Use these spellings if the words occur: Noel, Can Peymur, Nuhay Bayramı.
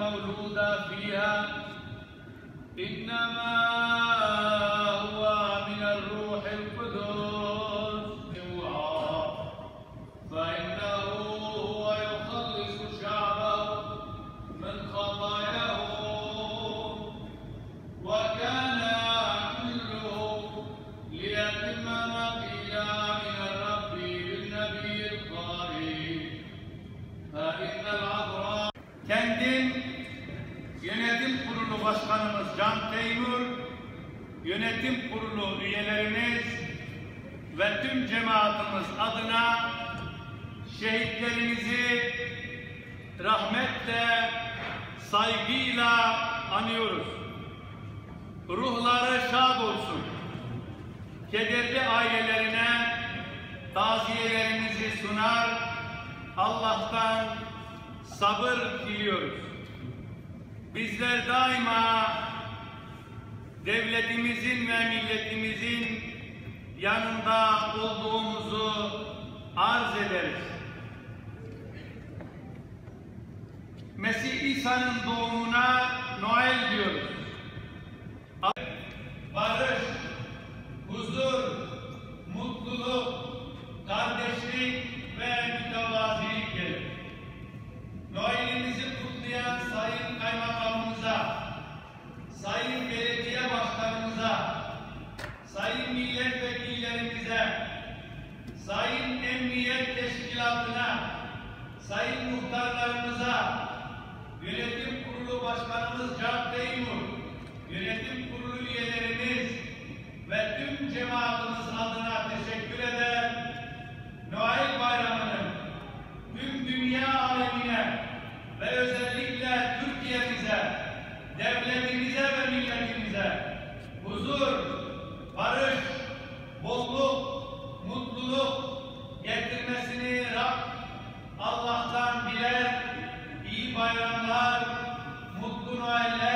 مولودا فيها إنما هو من الروح القدس فإنه هو يخلص شعبه من خطاياه وكان كله ليتم ما قيل من الرب بالنبي الطاهر فإن العذراء kendi Yönetim Kurulu Başkanımız Can Peymur, Yönetim Kurulu üyelerimiz ve tüm cemaatimiz adına şehitlerimizi rahmetle, saygıyla anıyoruz. Ruhları şad olsun. Kederli ailelerine taziyelerimizi sunar, Allah'tan sabır diliyoruz. Bizler daima devletimizin ve milletimizin yanında olduğumuzu arz ederiz. Mesih İsa'nın doğumuna Noel diyoruz. Barış, huzur, mutluluk, kardeşlik ve mütevazilik gelir. Noel'imizi kutlayan Sayın Kaymakamımıza, Sayın Belediye Başkanımıza, Sayın Milletvekillerimize, Sayın Emniyet Teşkilatına, Sayın Muhtarlarımıza, Yönetim Kurulu Başkanımız Can Peymur, Yönetim Kurulu üyelerimiz ve tüm cemaatimiz adına teşekkür eder. Nuhay Bayramı'nın tüm dünya alemine ve özellikle Türkiye'mize, devletimize ve milletimize huzur, barış, bolluk, mutluluk getirmesini Allah'tan diler, iyi bayramlar, mutlu Noel'ler.